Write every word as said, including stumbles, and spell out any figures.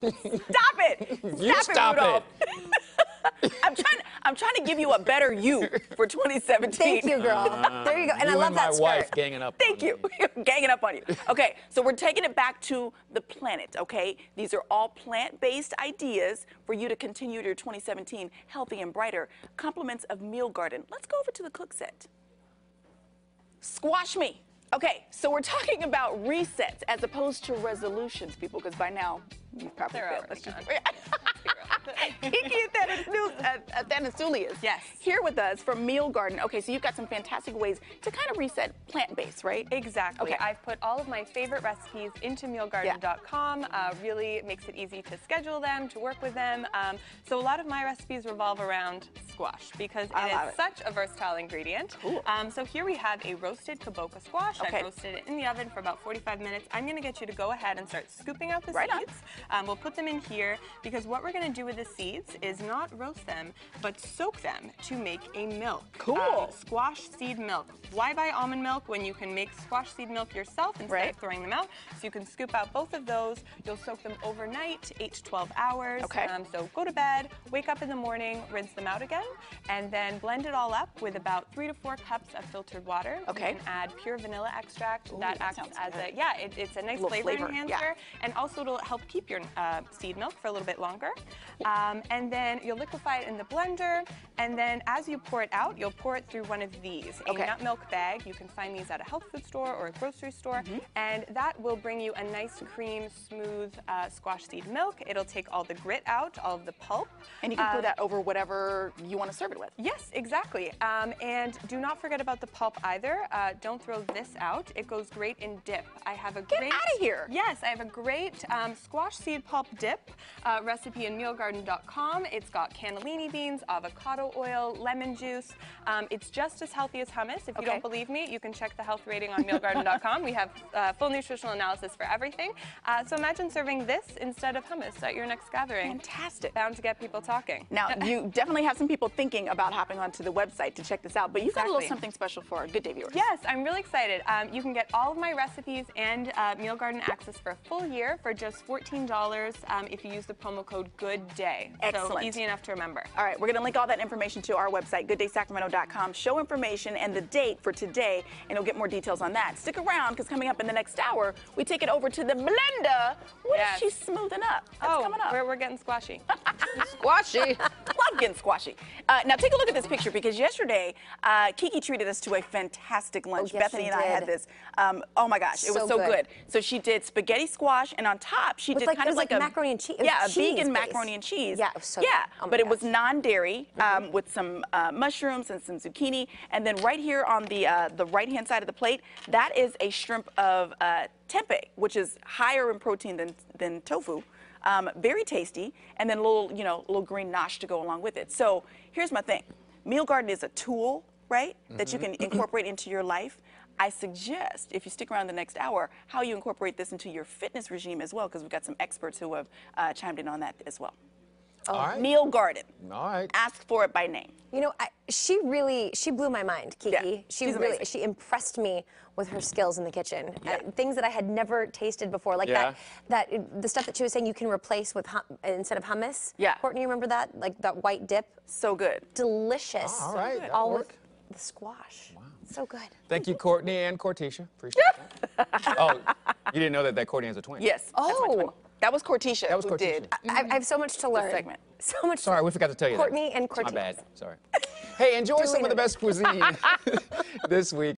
Stop it! Stop you it, stop Rudolph. It. I'm trying. I'm trying to give you a better you for twenty seventeen. Thank you, girl. Uh, there you go. And you I love and my that skirt. Wife ganging up. Thank on you. Me. Ganging up on you. Okay, so we're taking it back to the planet. Okay, these are all plant-based ideas for you to continue your twenty seventeen healthy and brighter. Compliments of Meal Garden. Let's go over to the cook set. Squash me. Okay, so we're talking about resets as opposed to resolutions, people, because by now you've probably failed. Let's just Kiki Athanasiou, yes, here with us from Meal Garden. Okay, so you've got some fantastic ways to kind of reset plant-based, right? Exactly. Okay. I've put all of my favorite recipes into meal garden dot com. Yeah. Uh, really makes it easy to schedule them, to work with them. Um, so a lot of my recipes revolve around squash because it is it. such a versatile ingredient. Cool. Um, so here we have a roasted kabocha squash. Okay. I've roasted it in the oven for about forty-five minutes. I'm going to get you to go ahead and start scooping out the right seeds. Um, we'll put them in here because what we're going to do with the seeds is not roast them, but soak them to make a milk. Cool. Um, squash seed milk. Why buy almond milk when you can make squash seed milk yourself instead right. of throwing them out? So you can scoop out both of those. You'll soak them overnight, eight to twelve hours. Okay. Um, so go to bed, wake up in the morning, rinse them out again, and then blend it all up with about three to four cups of filtered water. Okay. You can add pure vanilla extract. Ooh, that, that acts as good. a, yeah, it, it's a nice a flavor, flavor enhancer. Yeah. And also it'll help keep your uh, seed milk for a little bit longer. Um, and then you'll liquefy it in the blender, and then as you pour it out, you'll pour it through one of these, a okay. nut milk bag. You can find these at a health food store or a grocery store, mm-hmm. and that will bring you a nice cream, smooth uh, squash seed milk. It'll take all the grit out, all of the pulp. And you can um, pour that over whatever you want to serve it with. Yes, exactly. Um, and do not forget about the pulp either. Uh, don't throw this out. It goes great in dip. I have a Get great- Get out of here! Yes, I have a great um, squash seed pulp dip uh, recipe in meal garden dot com. It's got cannellini beans, avocado oil, lemon juice. Um, it's just as healthy as hummus. If okay. you don't believe me, you can check the health rating on meal garden dot com. We have uh, full nutritional analysis for everything. Uh, so imagine serving this instead of hummus at your next gathering. Fantastic. Bound to get people talking. Now, you definitely have some people thinking about hopping onto the website to check this out, but you've exactly. got a little something special for our Good Day viewers. Yes, I'm really excited. Um, you can get all of my recipes and uh, Meal Garden access for a full year for just fourteen dollars um, if you use the promo code GOODDAY. Excellent. So easy enough to remember. All right, we're going to link all that information to our website, good day sacramento dot com. Show information and the date for today, and you'll get more details on that. Stick around, because coming up in the next hour, we take it over to the blender. What yes. is she smoothing up? That's oh, coming up. We're, we're getting squashy. Squashy. Love getting squashy. Uh, now, take a look at this picture, because yesterday, uh, Kiki treated us to a fantastic lunch. Oh, yes, Bethany and I had this. Um, oh, my gosh. It so was so good. good. So she did spaghetti squash, and on top, she With did like, kind of like, like a... macaroni and cheese. Yeah, a vegan based. macaroni and cheese. Yeah, it was so yeah, good. Oh but it gosh. was non-dairy um, mm-hmm. with some uh, mushrooms and some zucchini. And then right here on the, uh, the right-hand side of the plate, that is a shrimp of uh, tempeh, which is higher in protein than, than tofu. Um, very tasty, and then a little, you know, a little green nosh to go along with it. So here's my thing. Meal Garden is a tool, right, mm-hmm. that you can incorporate into your life. I suggest, if you stick around the next hour, how you incorporate this into your fitness regime as well, because we've got some experts who have uh, chimed in on that as well. Oh. All right. Meal Garden. All right. Ask for it by name. You know, I, she really, she blew my mind, Kiki. Yeah, she really, amazing. she impressed me with her skills in the kitchen. Yeah. Uh, things that I had never tasted before, like yeah. that, that, the stuff that she was saying you can replace with, hum, instead of hummus. Yeah. Courtney, you remember that? Like that white dip? So good. Delicious. Oh, all right. So all with the squash. Wow. So good. Thank you, Courtney and Corticia. Appreciate that. Oh, you didn't know that, that Courtney has a twin. Yes. Oh. That was Corticia. That was Corticia. Did. I, I have so much to learn. This segment. So much. Sorry, we forgot to tell you. Courtney that. and Corticia. My bad. Sorry. Hey, enjoy some of the best cuisine this week.